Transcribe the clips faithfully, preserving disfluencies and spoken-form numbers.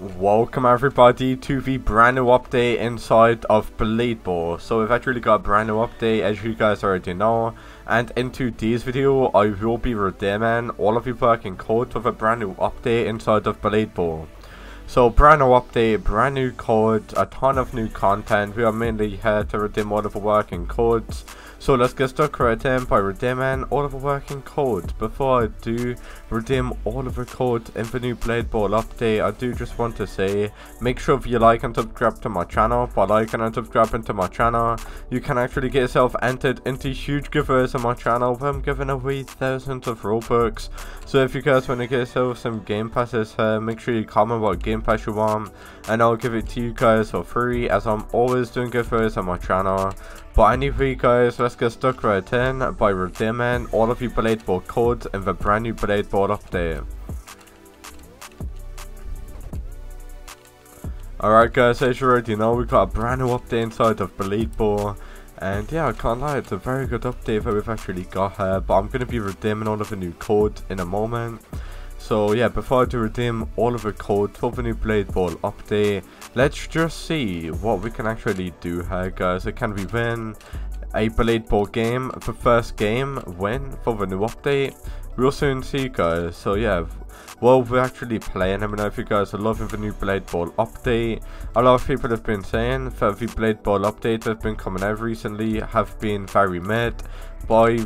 Welcome everybody to the brand new update inside of Blade Ball. So we've actually got a brand new update, as you guys already know, and in today's video I will be redeeming all of the working codes with a brand new update inside of Blade Ball. So brand new update, brand new codes, a ton of new content. We are mainly here to redeem all of the working codes. So let's get stuck right in by redeeming all of the working codes. Before I do redeem all of the codes in the new Blade Ball update, I do just want to say, make sure if you like and subscribe to my channel. By liking and subscribing to my channel, you can actually get yourself entered into huge giveaways on my channel where I'm giving away thousands of Robux. So if you guys want to get yourself some game passes here, make sure you comment what game pass you want and I'll give it to you guys for free, as I'm always doing giveaways on my channel. But anyway guys, let's get stuck right in by redeeming all of you Blade Ball codes in the brand new Blade Ball update. Alright guys, as you already know, we've got a brand new update inside of Blade Ball. And yeah, I can't lie, it's a very good update that we've actually got here. But I'm going to be redeeming all of the new codes in a moment. So yeah, before I do redeem all of the codes for the new Blade Ball update, let's just see what we can actually do here guys. It can be win a Blade Ball game, the first game win for the new update. We'll soon see guys. So yeah, well, we're actually playing. Let me know if you guys are loving the new Blade Ball update. A lot of people have been saying that the Blade Ball update that have been coming out recently have been very mid, but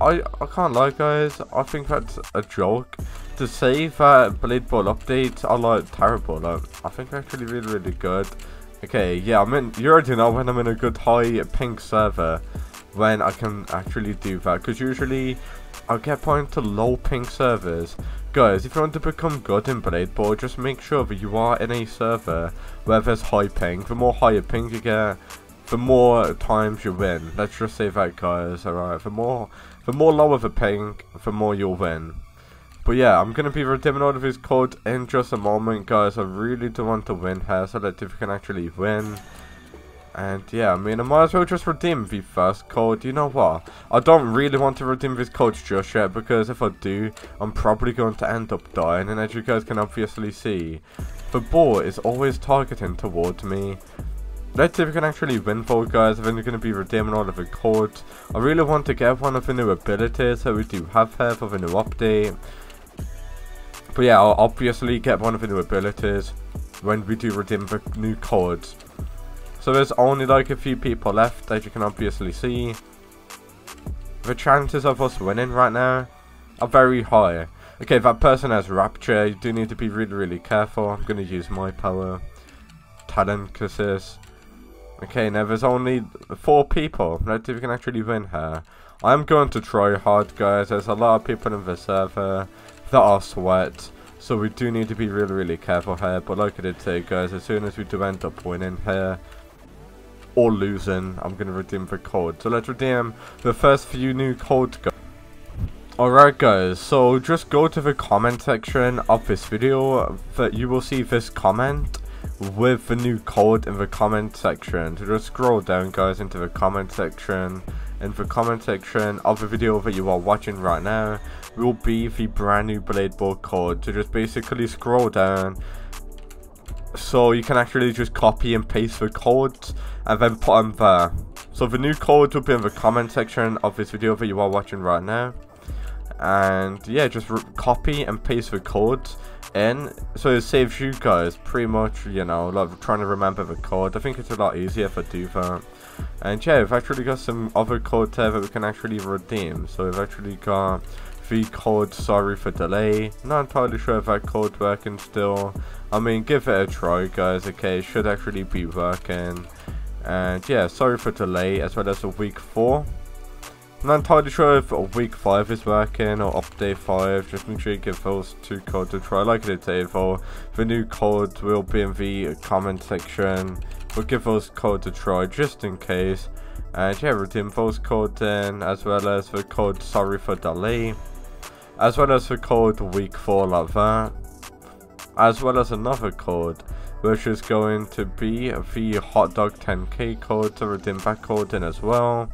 I, I can't lie guys, I think that's a joke. To say that Blade Ball updates are like terrible, like, I think they're actually really really good. Okay, yeah, I mean, you already know when I'm in a good high pink server when I can actually do that, because usually I get pointed to low pink servers. Guys, if you want to become good in Blade Ball, just make sure that you are in a server where there's high ping. The more higher ping you get, the more times you win. Let's just say that guys, alright, the more the more lower the ping, the more you'll win. But yeah, I'm going to be redeeming all of his codes in just a moment guys. I really do want to win here, so that if we can actually win. And yeah, I mean, I might as well just redeem the first code. You know what, I don't really want to redeem these codes just yet, because if I do, I'm probably going to end up dying. And as you guys can obviously see, the ball is always targeting towards me. Let's see if we can actually win for it, guys. I think we're going to be redeeming all of the codes. I really want to get one of the new abilities that we do have here for the new update. But yeah, I'll obviously get one of the new abilities when we do redeem the new codes. So there's only like a few people left, as you can obviously see. The chances of us winning right now are very high. Okay, that person has Rapture. You do need to be really, really careful. I'm going to use my power. Talent assist. Okay, now there's only four people. Let's see if we can actually win here. I'm going to try hard, guys. There's a lot of people in the server that are sweat, so we do need to be really, really careful here. But like I did say, guys, as soon as we do end up winning here, or losing, I'm going to redeem the code. So let's redeem the first few new codes, guys. Alright guys, so just go to the comment section of this video, that you will see this comment with the new code in the comment section. So just scroll down guys into the comment section. In the comment section of the video that you are watching right now will be the brand new Blade Ball code. So just basically scroll down, so you can actually just copy and paste the codes and then put them there. So the new codes will be in the comment section of this video that you are watching right now. And yeah, just copy and paste the codes in, so it saves you guys pretty much, you know, like trying to remember the code. I think it's a lot easier if I do that. And yeah, we've actually got some other codes here that we can actually redeem. So we've actually got the code sorry for delay. Not entirely sure if that code working still. I mean, give it a try guys. Okay, it should actually be working. And yeah, sorry for delay, as well as a week four. I'm not entirely sure if week five is working or update five, just make sure you give those two codes a try. Like I did say, for the new codes will be in the comment section, but give those codes a try just in case. And yeah, redeem those codes in, as well as the code sorry for delay, as well as the code week four like that, as well as another code which is going to be the hot dog ten K code, to redeem that code in as well.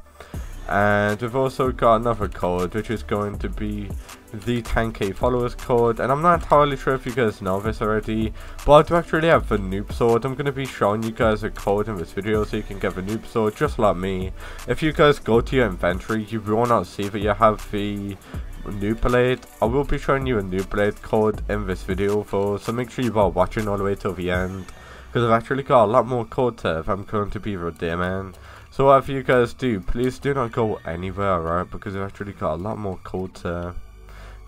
And we've also got another code which is going to be the ten K followers code, and I'm not entirely sure if you guys know this already, but I do actually have the noob sword. I'm going to be showing you guys a code in this video so you can get the noob sword just like me. If you guys go to your inventory, you will not see that you have the noob blade. I will be showing you a noob blade code in this video though, so make sure you are watching all the way till the end, because I've actually got a lot more codes if I'm going to be redeeming. So whatever you guys do, please do not go anywhere, right? Because I've actually got a lot more codes uh,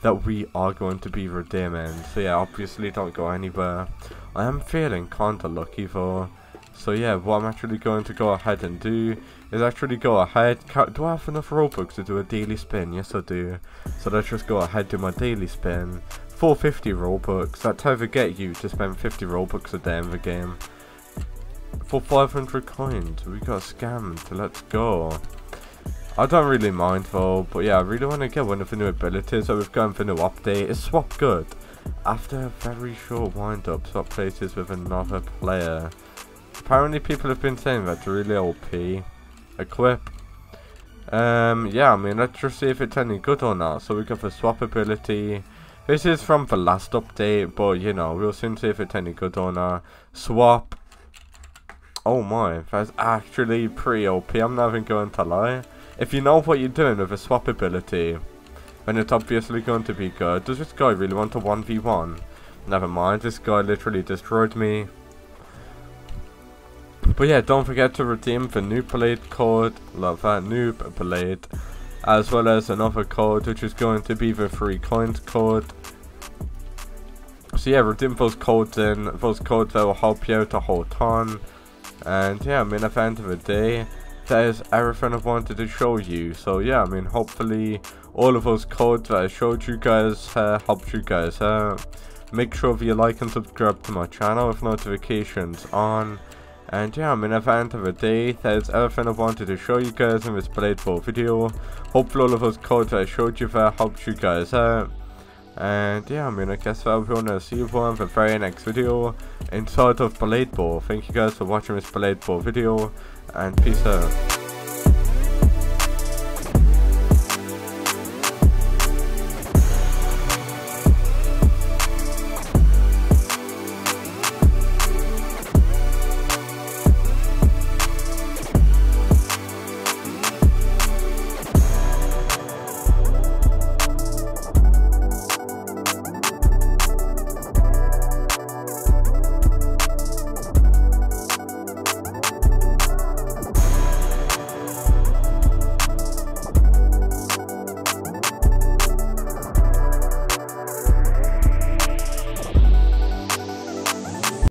that we are going to be redeeming. So yeah, obviously don't go anywhere. I am feeling kinda lucky though. So yeah, what I'm actually going to go ahead and do is actually go ahead. Do I have enough Robux to do a daily spin? Yes I do. So let's just go ahead and do my daily spin. four fifty Robux, that's how they get you to spend fifty Robux a day in the game. For five hundred coins, we got scammed, let's go. I don't really mind though, but yeah, I really want to get one of the new abilities that we've got for new update. Is swap good? After a very short wind up, swap places with another player. Apparently people have been saying that's really O P. Equip. Um, yeah, I mean, let's just see if it's any good or not. So we got the swap ability. This is from the last update, but you know, we'll soon see if it's any good or not. Swap. Oh my, that's actually pretty O P, I'm not even going to lie. If you know what you're doing with a swap ability, then it's obviously going to be good. Does this guy really want a one v one? Never mind, this guy literally destroyed me. But yeah, don't forget to redeem the noob blade code, love that, noob blade, as well as another code, which is going to be the free coins code. So yeah, redeem those codes in, those codes that will help you out a whole ton. And yeah, I mean, at the end of the day, that is everything I wanted to show you. So yeah, I mean, hopefully all of those codes that I showed you guys uh, helped you guys out. Make sure that you like and subscribe to my channel with notifications on. And yeah, I mean, at the end of the day, that is everything I wanted to show you guys in this Blade Ball video. Hopefully all of those codes that I showed you there helped you guys out. And yeah, I mean, I guess that'll be all. I'll see you all in the very next video inside of Blade Ball. Thank you guys for watching this Blade Ball video, and peace out.